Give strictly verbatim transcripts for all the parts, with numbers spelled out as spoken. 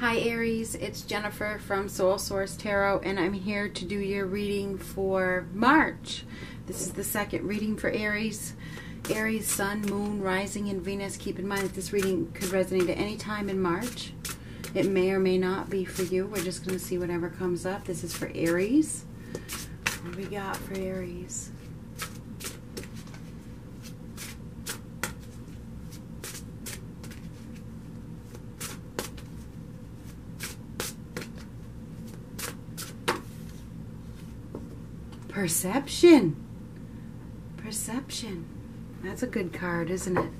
Hi Aries, it's Jennifer from Soul Source Tarot, and I'm here to do your reading for March. This is the second reading for Aries. Aries, Sun, Moon, Rising, and Venus. Keep in mind that this reading could resonate at any time in March. It may or may not be for you. We're just going to see whatever comes up. This is for Aries. What do we got for Aries? Perception. Perception. That's a good card, isn't it?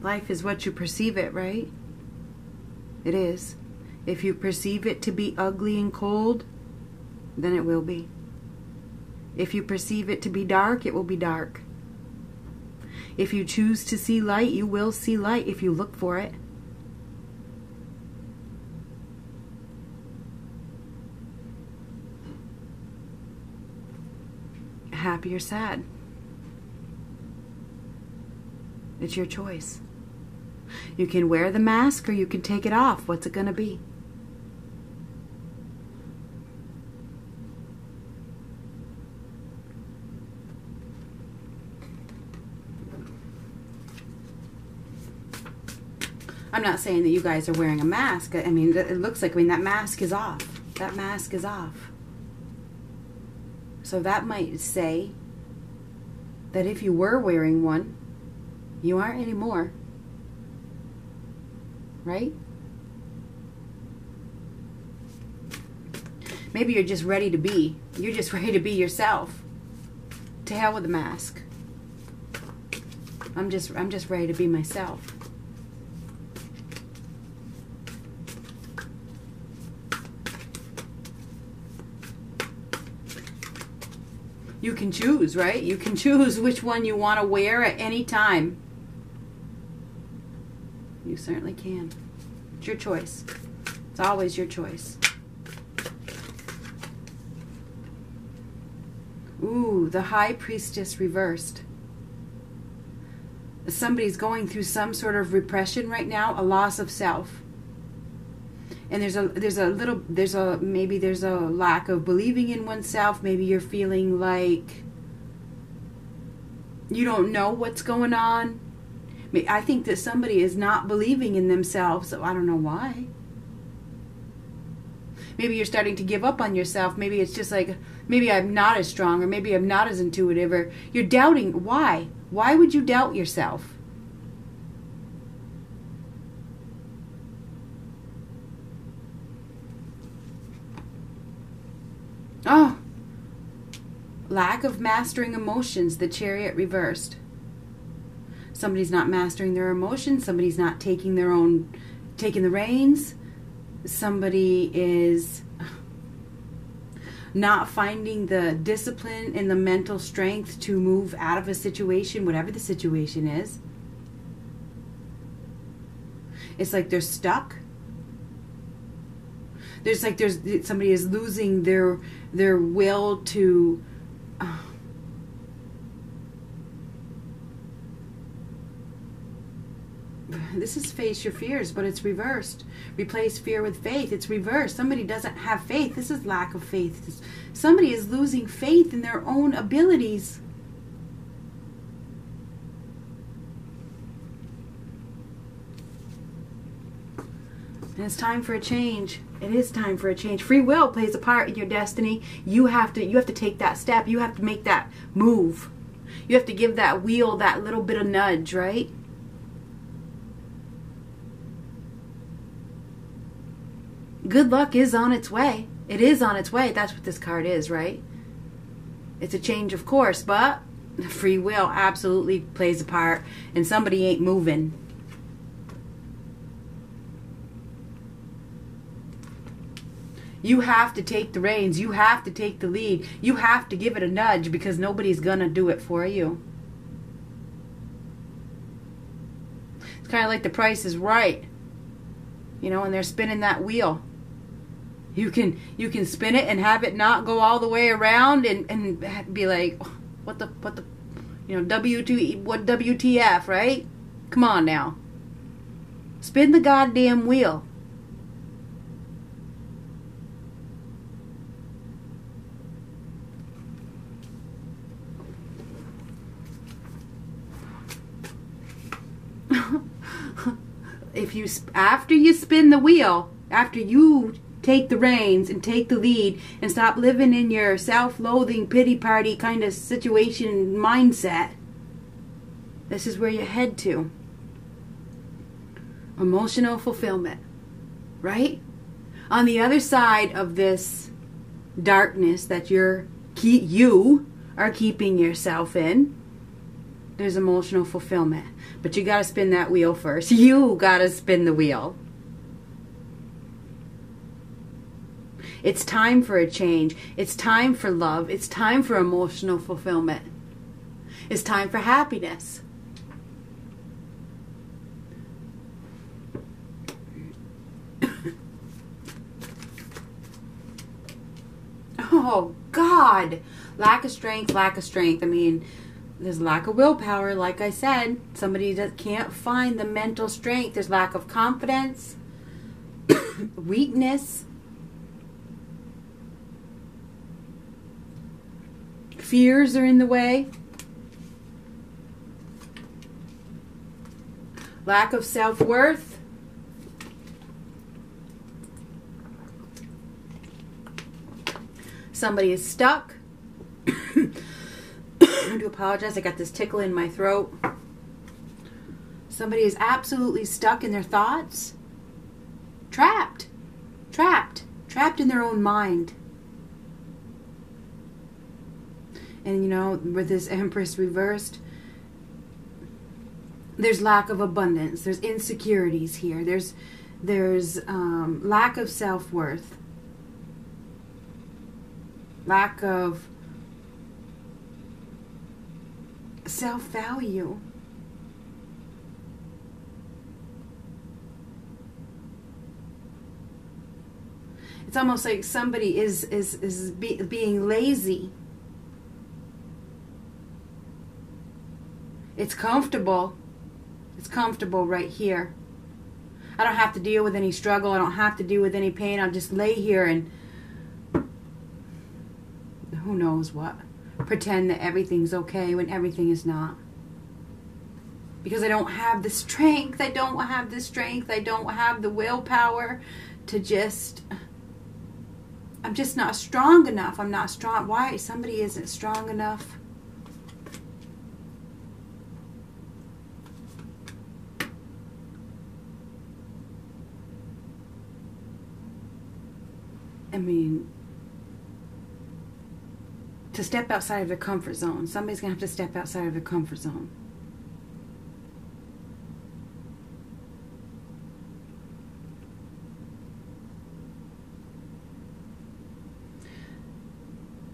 Life is what you perceive it, right? It is. If you perceive it to be ugly and cold, then it will be. If you perceive it to be dark, it will be dark. If you choose to see light, you will see light if you look for it. Happy or sad. It's your choice. You can wear the mask or you can take it off. What's it going to be? I'm not saying that you guys are wearing a mask. I mean, it looks like, I mean, that mask is off. That mask is off. So that might say that if you were wearing one, you aren't anymore, right? Maybe you're just ready to be. You're just ready to be yourself. To hell with the mask. I'm just, I'm just ready to be myself. You can choose, right? You can choose which one you want to wear at any time. You certainly can. It's your choice. It's always your choice. Ooh, the High Priestess reversed. Somebody's going through some sort of repression right now, a loss of self. And there's a there's a little there's a maybe there's a lack of believing in oneself. Maybe you're feeling like you don't know what's going on. I mean, I think that somebody is not believing in themselves. So I don't know why. Maybe you're starting to give up on yourself. Maybe it's just like, maybe I'm not as strong, or maybe I'm not as intuitive, or you're doubting. Why? Why would you doubt yourself? Oh, lack of mastering emotions, the Chariot reversed. Somebody's not mastering their emotions. Somebody's not taking their own, taking the reins. Somebody is not finding the discipline and the mental strength to move out of a situation, whatever the situation is. It's like they're stuck. There's like there's somebody is losing their their will to uh, this is face your fears, but it's reversed. Replace fear with faith. It's reversed. Somebody doesn't have faith. This is lack of faith. This, somebody is losing faith in their own abilities. And it's time for a change. It is time for a change. Free will plays a part in your destiny. You have to you have to take that step. You have to make that move. You have to give that wheel that little bit of nudge, right? Good luck is on its way. It is on its way. That's what this card is, right? It's a change of course, but free will absolutely plays a part, and somebody ain't moving. You have to take the reins. You have to take the lead. You have to give it a nudge, because nobody's going to do it for you. It's kind of like The Price Is Right. You know, and they're spinning that wheel. You can you can spin it and have it not go all the way around and, and be like, what the, what the, you know, W T, what W T F, right? Come on now. Spin the goddamn wheel. you, after you spin the wheel, after you take the reins and take the lead and stop living in your self-loathing pity party kind of situation mindset, this is where you head to. Emotional fulfillment, right? On the other side of this darkness that you're, you are keeping yourself in, there's emotional fulfillment. But you got to spin that wheel first. You got to spin the wheel. It's time for a change. It's time for love. It's time for emotional fulfillment. It's time for happiness. Oh, God. Lack of strength, lack of strength. I mean, there's lack of willpower, like I said. Somebody that can't find the mental strength. There's lack of confidence, weakness, fears are in the way, lack of self-worth, somebody is stuck. I do apologize, I got this tickle in my throat. Somebody is absolutely stuck in their thoughts. Trapped. Trapped. Trapped in their own mind. And you know, with this Empress reversed, there's lack of abundance. There's insecurities here. There's, there's um, lack of self-worth. Lack of self-value. It's almost like somebody is is is be, being lazy. It's comfortable. It's comfortable right here. I don't have to deal with any struggle. I don't have to deal with any pain. I'll just lay here and who knows what. Pretend that everything's okay when everything is not. Because I don't have the strength. I don't have the strength. I don't have the willpower to just... I'm just not strong enough. I'm not strong. Why? Somebody isn't strong enough. I mean... to step outside of their comfort zone. Somebody's going to have to step outside of their comfort zone.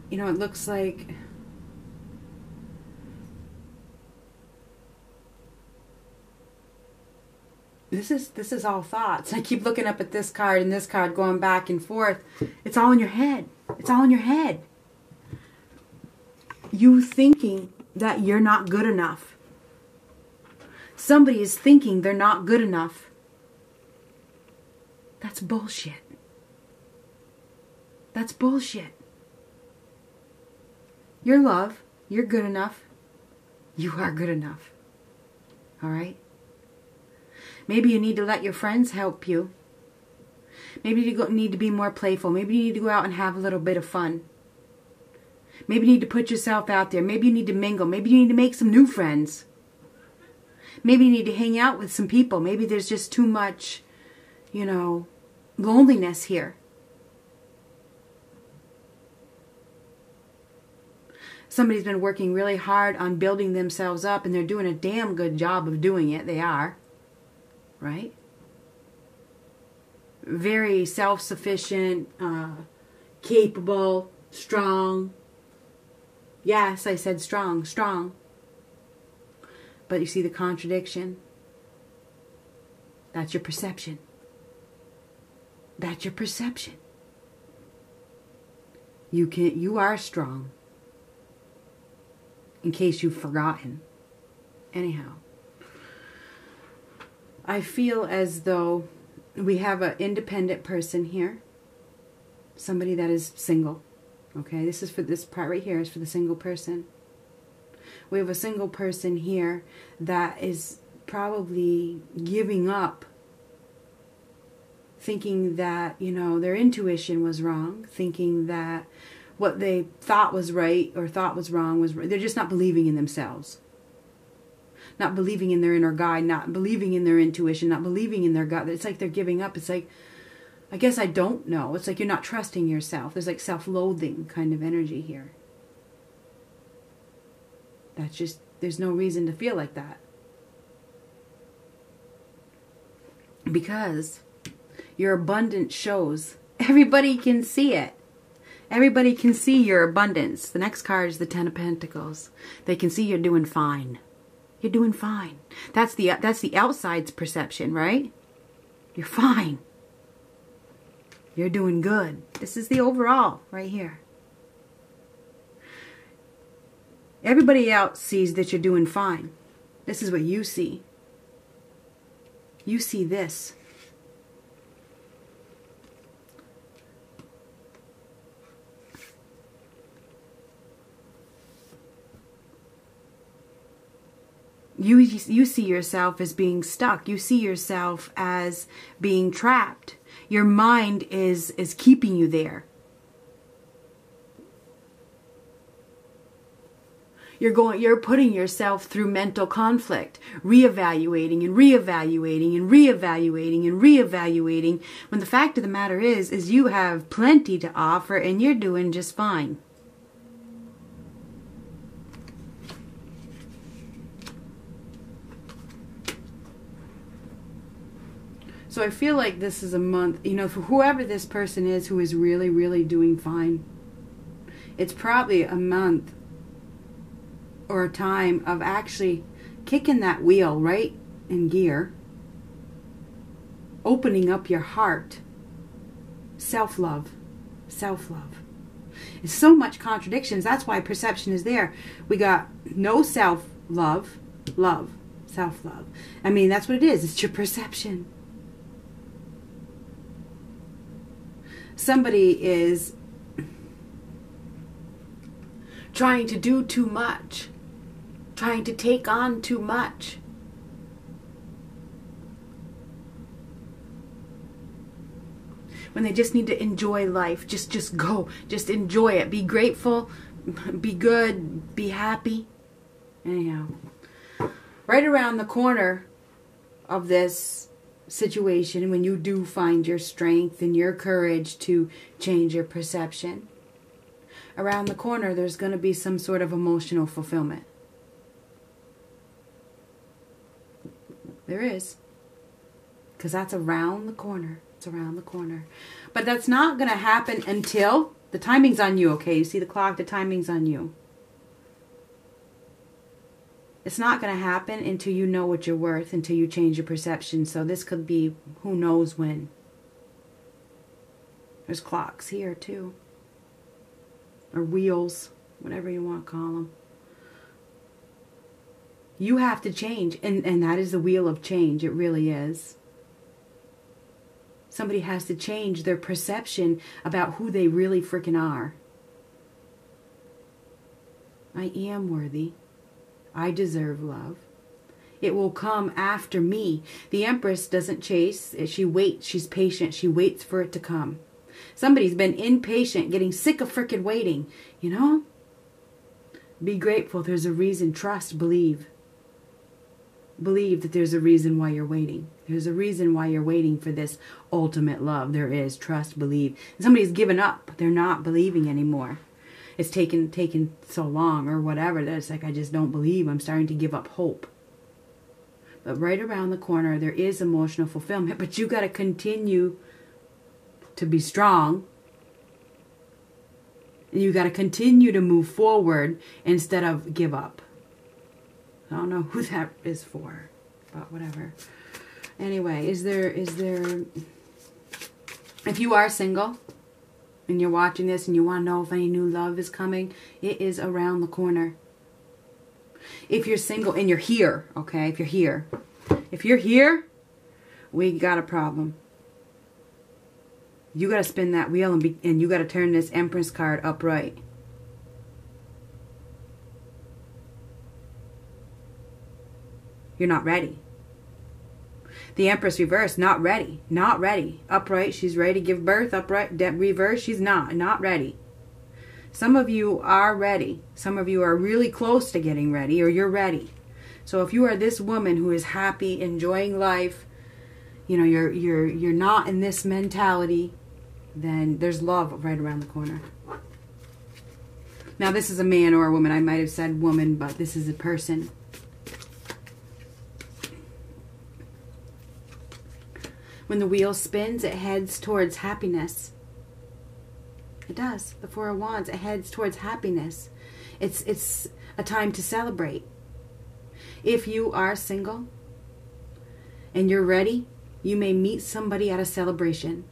You know, it looks like this is this is all thoughts. I keep looking up at this card and this card, going back and forth. It's all in your head. It's all in your head. You thinking that you're not good enough. Somebody is thinking they're not good enough. That's bullshit. That's bullshit. You're loved. You're good enough. You are good enough. All right? Maybe you need to let your friends help you. Maybe you need to be more playful. Maybe you need to go out and have a little bit of fun. Maybe you need to put yourself out there. Maybe you need to mingle. Maybe you need to make some new friends. Maybe you need to hang out with some people. Maybe there's just too much, you know, loneliness here. Somebody's been working really hard on building themselves up, and they're doing a damn good job of doing it. They are, right? Very self-sufficient, uh, capable, strong. Yes, I said strong, strong. But you see the contradiction? That's your perception. That's your perception. You can, you are strong. In case you've forgotten. Anyhow, I feel as though we have an independent person here. Somebody that is single. Okay, this is for this part right here is for the single person. We have a single person here that is probably giving up thinking that, you know, their intuition was wrong, thinking that what they thought was right or thought was wrong was right. They're just not believing in themselves, not believing in their inner guide, not believing in their intuition, not believing in their gut. It's like they're giving up. It's like, I guess I don't know. It's like you're not trusting yourself. There's like self-loathing kind of energy here. That's just, there's no reason to feel like that. Because your abundance shows. Everybody can see it. Everybody can see your abundance. The next card is the Ten of Pentacles. They can see you're doing fine. You're doing fine. That's the, that's the outside's perception, right? You're fine. You're doing good. This is the overall right here. Everybody else sees that you're doing fine. This is what you see. You see this. You, you see yourself as being stuck. You see yourself as being trapped. Your mind is, is keeping you there. You're going, you're putting yourself through mental conflict, reevaluating and reevaluating and reevaluating and reevaluating, when the fact of the matter is, is you have plenty to offer and you're doing just fine. So I feel like this is a month, you know, for whoever this person is who is really, really doing fine, it's probably a month or a time of actually kicking that wheel right in gear, opening up your heart, self-love, self-love. It's so much contradictions. That's why perception is there. We got no self-love, love, self-love. I mean, that's what it is. It's your perception. Somebody is trying to do too much, trying to take on too much. When they just need to enjoy life, just just go, just enjoy it. Be grateful, be good, be happy. Anyhow, right around the corner of this situation, when you do find your strength and your courage to change your perception, around the corner there's going to be some sort of emotional fulfillment. There is, because that's around the corner. It's around the corner. But that's not going to happen until the timing's on you, okay? You see the clock, the timing's on you. It's not going to happen until you know what you're worth, until you change your perception. So this could be who knows when. There's clocks here too. Or wheels, whatever you want to call them. You have to change, and, and that is the wheel of change. It really is. Somebody has to change their perception about who they really freaking are. I am worthy. I deserve love. It will come after me. The Empress doesn't chase. She waits. She's patient. She waits for it to come. Somebody's been impatient, getting sick of frickin' waiting, you know? Be grateful there's a reason. Trust, believe. Believe that there's a reason why you're waiting. There's a reason why you're waiting for this ultimate love. There is. Trust, believe. Somebody's given up. They're not believing anymore. It's taken, taken so long or whatever that it's like, I just don't believe. I'm starting to give up hope. But right around the corner, there is emotional fulfillment, but you got to continue to be strong, and you got to continue to move forward instead of give up. I don't know who that is for, but whatever. Anyway, is there, is there, if you are single and you're watching this and you want to know if any new love is coming, it is around the corner. If you're single and you're here, okay, if you're here, if you're here, we got a problem. You got to spin that wheel and, be, and you got to turn this Empress card upright. You're not ready. The Empress reverse, not ready, not ready. Upright, she's ready to give birth. Upright, reverse, she's not, not ready. Some of you are ready. Some of you are really close to getting ready, or you're ready. So if you are this woman who is happy, enjoying life, you know, you're you're you're not in this mentality, then there's love right around the corner. Now, this is a man or a woman. I might have said woman, but this is a person. When the wheel spins, it heads towards happiness. It does. The Four of Wands, it heads towards happiness. It's, it's a time to celebrate. If you are single and you're ready, you may meet somebody at a celebration.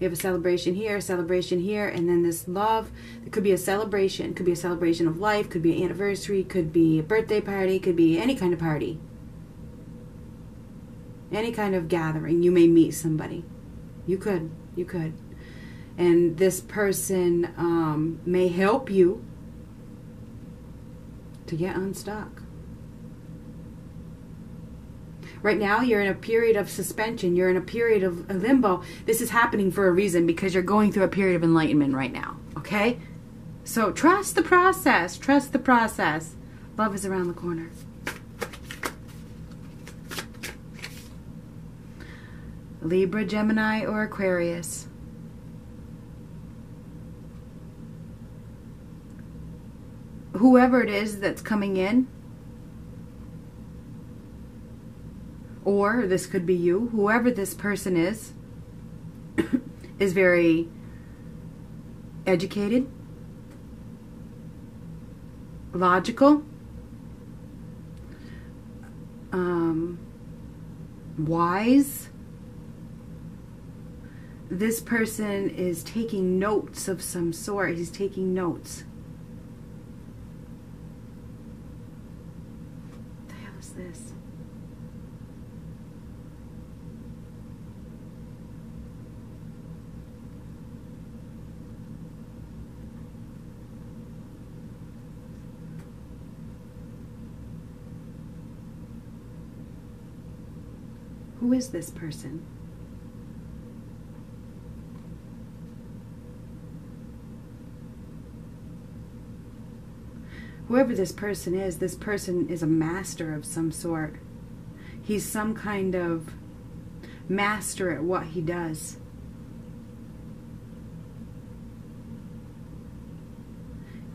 We have a celebration here, a celebration here, and then this love. It could be a celebration. It could be a celebration of life. Could be an anniversary. Could be a birthday party. Could be any kind of party. Any kind of gathering. You may meet somebody. You could. You could. And this person um, may help you to get unstuck. Right now, you're in a period of suspension. You're in a period of limbo. This is happening for a reason, because you're going through a period of enlightenment right now, okay? So trust the process. Trust the process. Love is around the corner. Libra, Gemini, or Aquarius. Whoever it is that's coming in, or this could be you, whoever this person is, is very educated, logical, um, wise. This person is taking notes of some sort. He's taking notes. What the hell is this? Who is this person? Whoever this person is, this person is a master of some sort. He's some kind of master at what he does.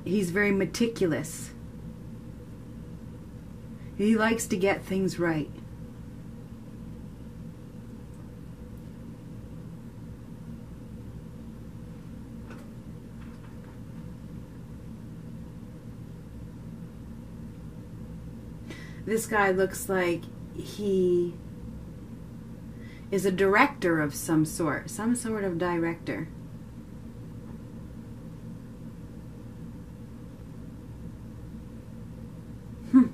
He's very meticulous. He likes to get things right. This guy looks like he is a director of some sort, some sort of director. Hmm.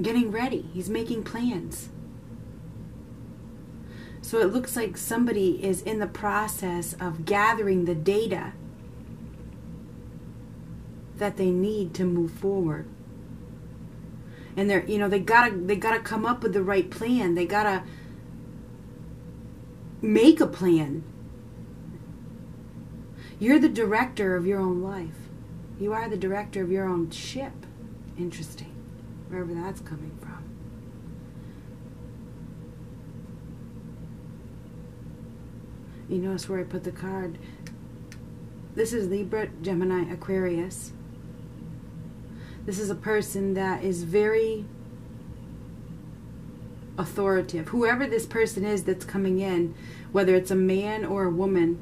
Getting ready. He's making plans. So it looks like somebody is in the process of gathering the data that they need to move forward, and they're, you know, they gotta they gotta come up with the right plan. They gotta make a plan. You're the director of your own life. You are the director of your own ship. Interesting, wherever that's coming from. You notice where I put the card. This is Libra, Gemini, Aquarius. This is a person that is very authoritative. Whoever this person is that's coming in, whether it's a man or a woman,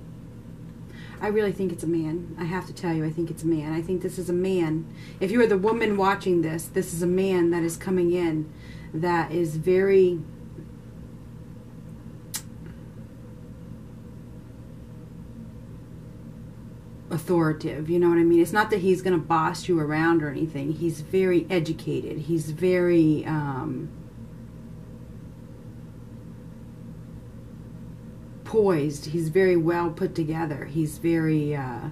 I really think it's a man. I have to tell you, I think it's a man. I think this is a man. If you are the woman watching this, this is a man that is coming in that is very authoritative, you know what I mean? It's not that he's going to boss you around or anything. He's very educated. He's very, um, poised. He's very well put together. He's very, uh,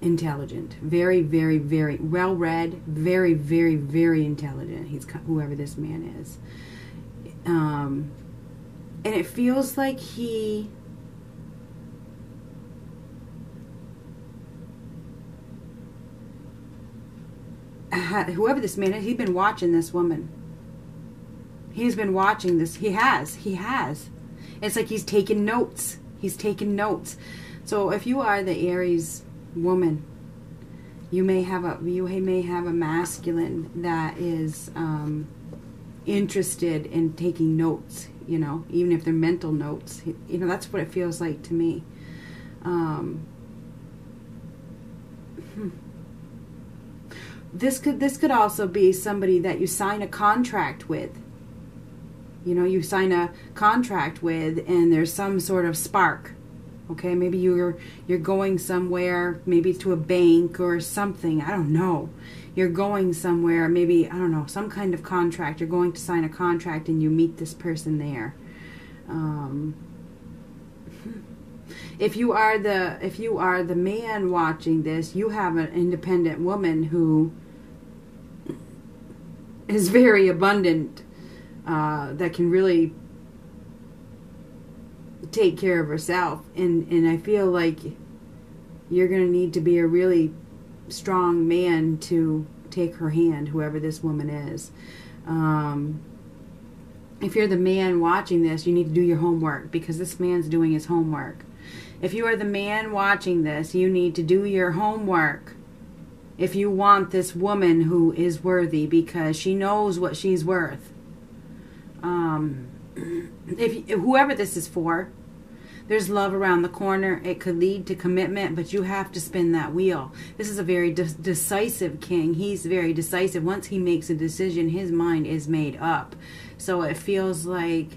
intelligent, very, very, very well-read, very, very, very intelligent. He's whoever this man is, um, and it feels like he whoever this man is, he's been watching this woman. He's been watching this. He has. He has. It's like he's taking notes. He's taking notes. So if you are the Aries woman, you may have a you may have a masculine that is um, interested in taking notes. You know, even if they're mental notes. You know, that's what it feels like to me. Um, hmm. This could this could also be somebody that you sign a contract with. You know, you sign a contract with, and there's some sort of spark. Okay, maybe you're you're going somewhere, maybe to a bank or something. I don't know. You're going somewhere, maybe I don't know, some kind of contract. You're going to sign a contract, and you meet this person there. Um, If you are the if you are the man watching this, you have an independent woman who is very abundant, uh, that can really take care of herself, and and I feel like you're gonna need to be a really strong man to take her hand, whoever this woman is. Um, if you're the man watching this, you need to do your homework, because this man's doing his homework. If you are the man watching this, you need to do your homework if you want this woman who is worthy, because she knows what she's worth. Um, if, if whoever this is for, there's love around the corner. It could lead to commitment, but you have to spin that wheel. This is a very de- decisive king. He's very decisive. Once he makes a decision, his mind is made up. So it feels like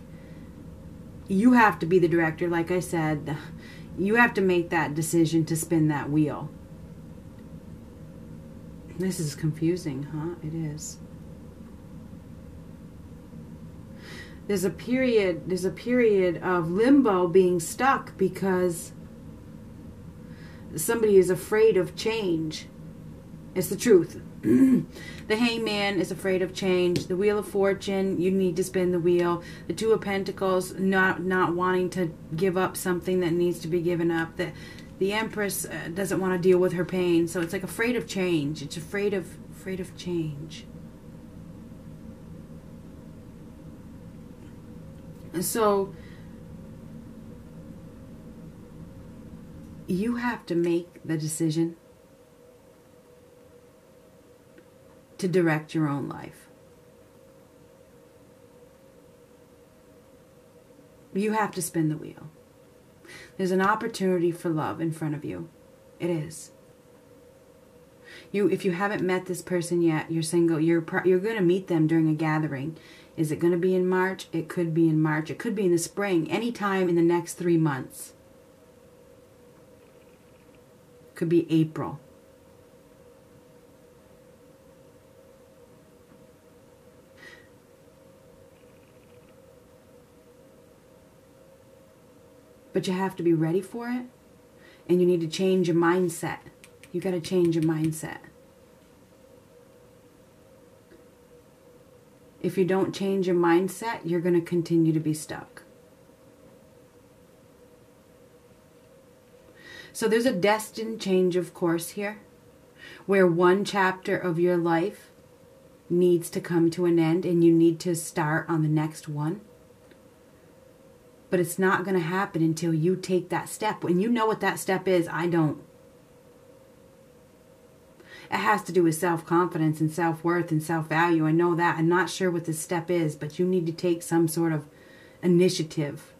you have to be the director, like I said. You have to make that decision to spin that wheel. This is confusing, huh? It is. There's a period, there's a period of limbo, being stuck, because somebody is afraid of change. It's the truth. The Hangman is afraid of change. The Wheel of Fortune, you need to spin the wheel. The Two of Pentacles, not not wanting to give up something that needs to be given up. The, the Empress uh, doesn't want to deal with her pain, so it's like afraid of change. It's afraid of afraid of change. So you have to make the decision to direct your own life. You have to spin the wheel. There's an opportunity for love in front of you. It is. You, if you haven't met this person yet, you're single, you're you're going to meet them during a gathering. Is it going to be in March? It could be in March. It could be in the spring, anytime in the next three months. Could be April. But you have to be ready for it, and you need to change your mindset. You got to change your mindset. If you don't change your mindset, you're going to continue to be stuck. So there's a destined change of course here, where one chapter of your life needs to come to an end, and you need to start on the next one. But it's not going to happen until you take that step. And you know what that step is. I don't. It has to do with self-confidence and self-worth and self-value. I know that. I'm not sure what this step is, but you need to take some sort of initiative.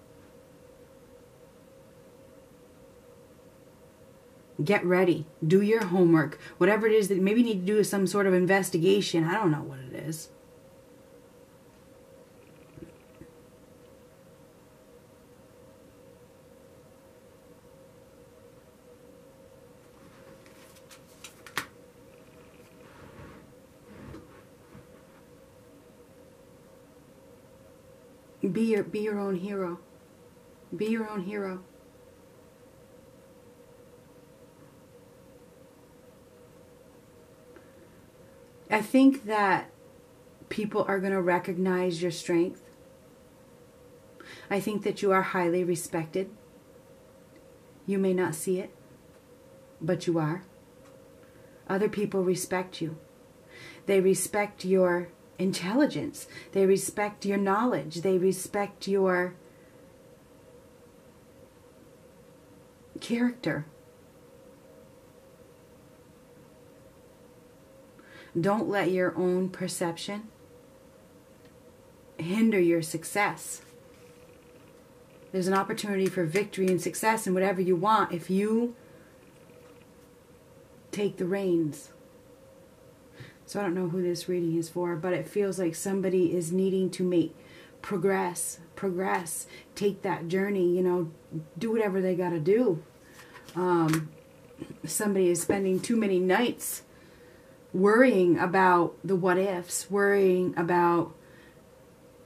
Get ready. Do your homework. Whatever it is that maybe you need to do some sort of investigation. I don't know what it is. Be your, be your own hero. Be your own hero. I think that people are going to recognize your strength. I think that you are highly respected. You may not see it, but you are. Other people respect you. They respect your intelligence. They respect your knowledge. They respect your character. Don't let your own perception hinder your success. There's an opportunity for victory and success and whatever you want if you take the reins. So I don't know who this reading is for, but it feels like somebody is needing to make progress, progress, take that journey, you know, do whatever they got to do. Um, somebody is spending too many nights worrying about the what ifs, worrying about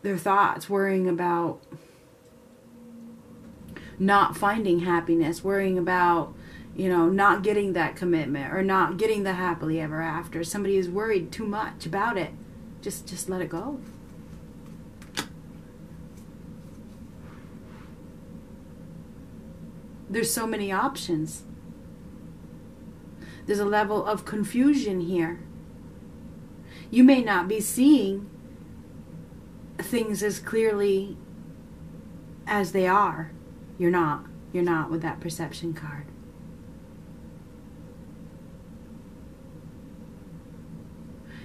their thoughts, worrying about not finding happiness, worrying about, you know, not getting that commitment or not getting the happily ever after. Somebody is worried too much about it. Just, just let it go. There's so many options. There's a level of confusion here. You may not be seeing things as clearly as they are. You're not. You're not with that perception card.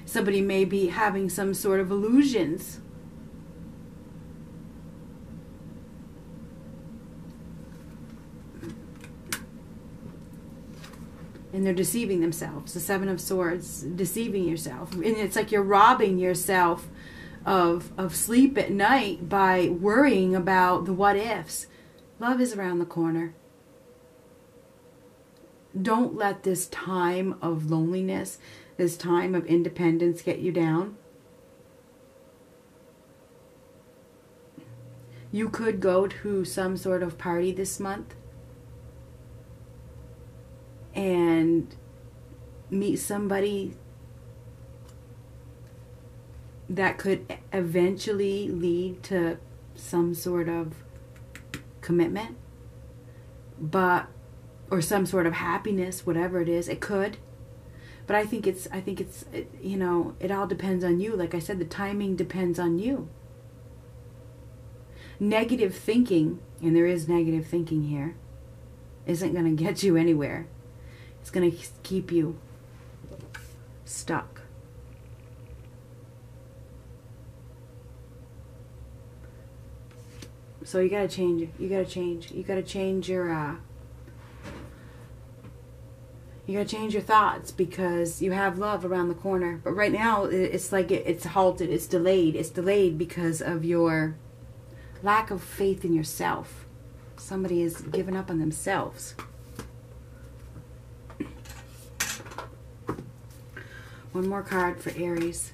Somebody may be having some sort of illusions. And they're deceiving themselves. The Seven of Swords, deceiving yourself. And it's like you're robbing yourself of, of sleep at night by worrying about the what ifs. Love is around the corner. Don't let this time of loneliness, this time of independence get you down. You could go to some sort of party this month and meet somebody that could eventually lead to some sort of commitment, but or some sort of happiness, whatever it is. It could, but I think it's I think it's it, you know, it all depends on you. Like I said, the timing depends on you. Negative thinking, and there is negative thinking here, isn't going to get you anywhere. It's going to keep you stuck. So you got to change it. You got to change. You got to change your uh you got to change your thoughts, because you have love around the corner. But right now it's like it, it's halted, it's delayed. It's delayed because of your lack of faith in yourself. Somebody has given up on themselves. One more card for Aries.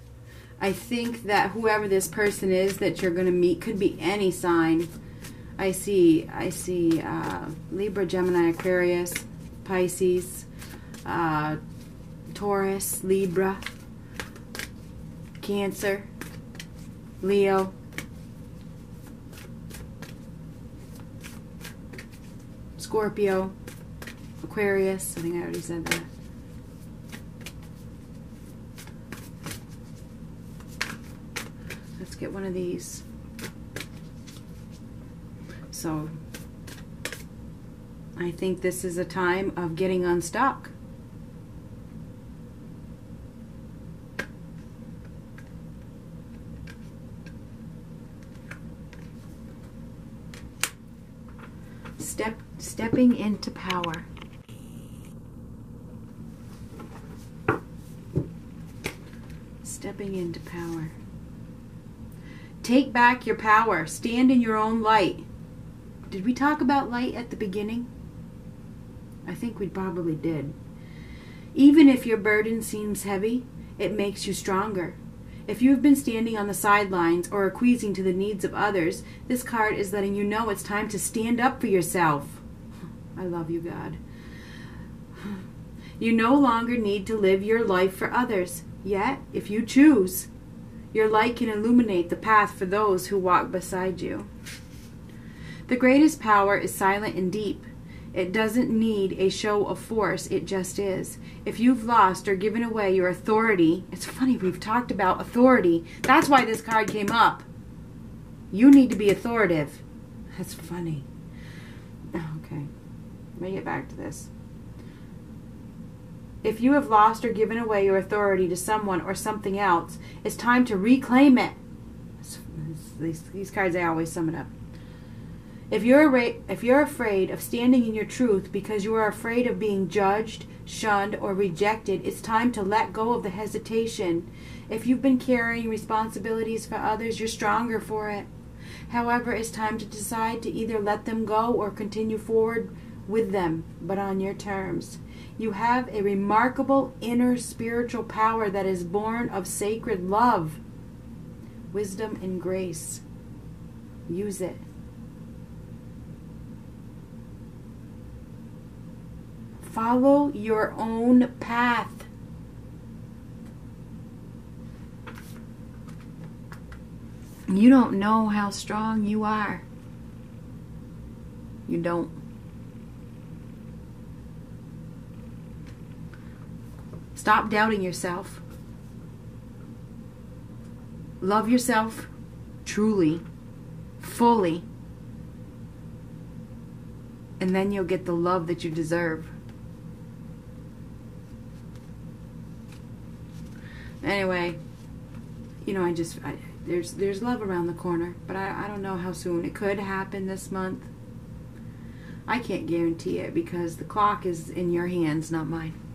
I think that whoever this person is that you're going to meet could be any sign. I see, I see uh, Libra, Gemini, Aquarius, Pisces, uh, Taurus, Libra, Cancer, Leo. Scorpio, Aquarius, I think I already said that. Let's get one of these. So, I think this is a time of getting unstuck. Step, stepping into power. Stepping into power. Take back your power. Stand in your own light. Did we talk about light at the beginning? I think we probably did. Even if your burden seems heavy, it makes you stronger. If you've been standing on the sidelines or acquiescing to the needs of others, this card is letting you know it's time to stand up for yourself. I love you, God. You no longer need to live your life for others. Yet, if you choose, your light can illuminate the path for those who walk beside you. The greatest power is silent and deep. It doesn't need a show of force, it just is. If you've lost or given away your authority, it's funny, we've talked about authority. That's why this card came up. You need to be authoritative. That's funny. Okay, let me get back to this. If you have lost or given away your authority to someone or something else, it's time to reclaim it. These, these cards, I always sum it up. If you're, if you're afraid of standing in your truth because you are afraid of being judged, shunned, or rejected, it's time to let go of the hesitation. If you've been carrying responsibilities for others, you're stronger for it. However, it's time to decide to either let them go or continue forward with them, but on your terms. You have a remarkable inner spiritual power that is born of sacred love, wisdom, and grace. Use it. Follow your own path. You don't know how strong you are. You don't. Stop doubting yourself. Love yourself truly, fully, and then you'll get the love that you deserve. Anyway, you know, I just, I, there's there's love around the corner, but I, I don't know how soon. It could happen this month. I can't guarantee it because the clock is in your hands, not mine.